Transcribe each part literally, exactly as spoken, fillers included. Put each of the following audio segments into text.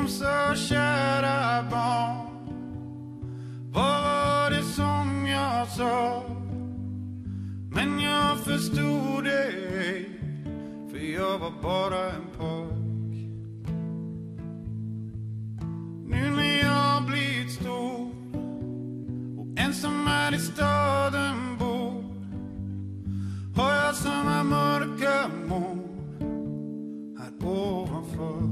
som så kära barn. Vad det som jag sa, men jag förstod det, för jag var bara en pojk. Nu när jag blivit stor och ensam här i staden bor, har jag samma mörka mål här ovanför.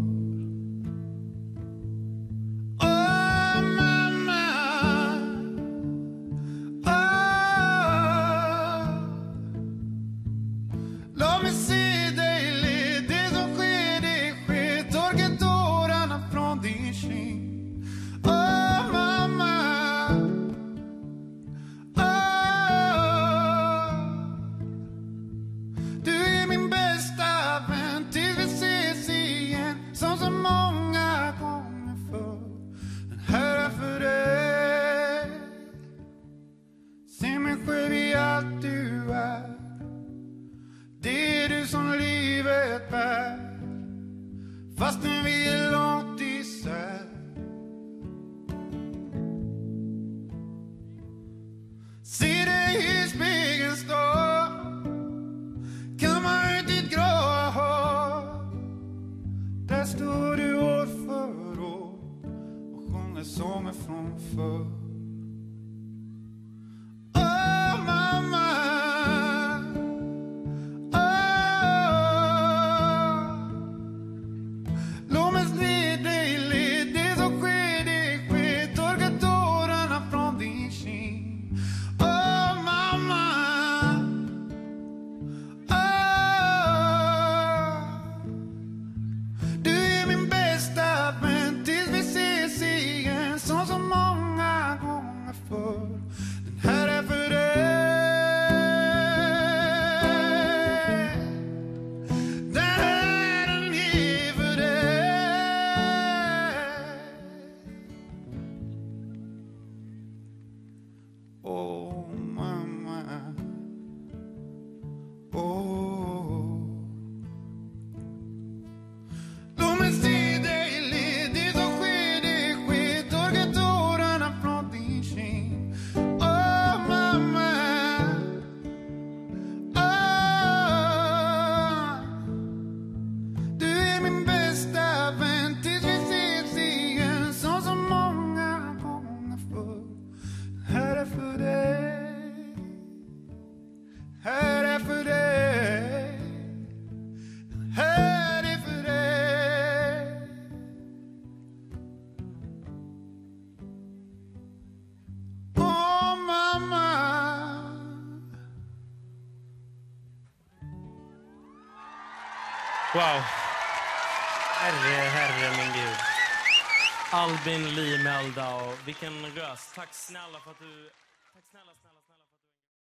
Wow. Herre, herre min Gud. Albin Lee Meldau. Vilken röst. Tack snälla för att du... Tack snälla...